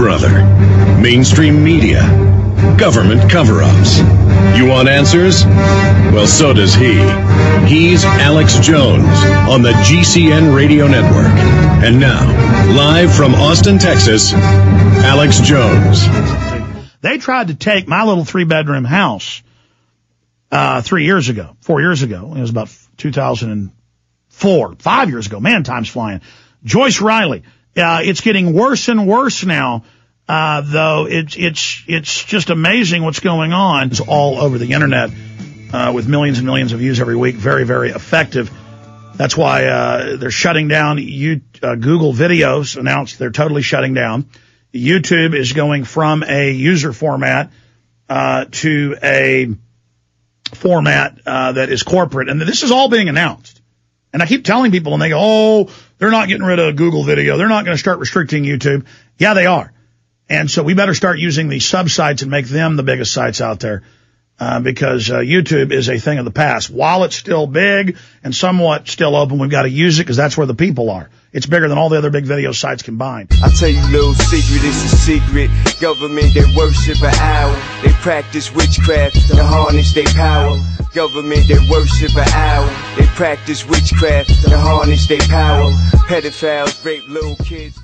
brother, mainstream media, government cover-ups. You want answers? Well, so does he. He's Alex Jones on the GCN Radio Network. And now, live from Austin, Texas, Alex Jones. They tried to take my little three-bedroom house 4 years ago. It was about 2004, 5 years ago. Man, time's flying. Joyce Riley. It's getting worse and worse now. Though it's just amazing what's going on. It's all over the internet, with millions and millions of views every week. Very, very effective. That's why, they're shutting down Google videos, announced they're totally shutting down. YouTube is going from a user format, to a format, that is corporate. And this is all being announced. And I keep telling people and they go, oh, they're not getting rid of Google video. They're not going to start restricting YouTube. Yeah, they are. And so we better start using the sub-sites and make them the biggest sites out there, because YouTube is a thing of the past. While it's still big and somewhat still open, we've got to use it because that's where the people are. It's bigger than all the other big video sites combined. I'll tell you a little secret, it's a secret. Government, they worship an hour. They practice witchcraft to harness their power. Government, they worship an hour. They practice witchcraft to harness their power. Pedophiles rape little kids.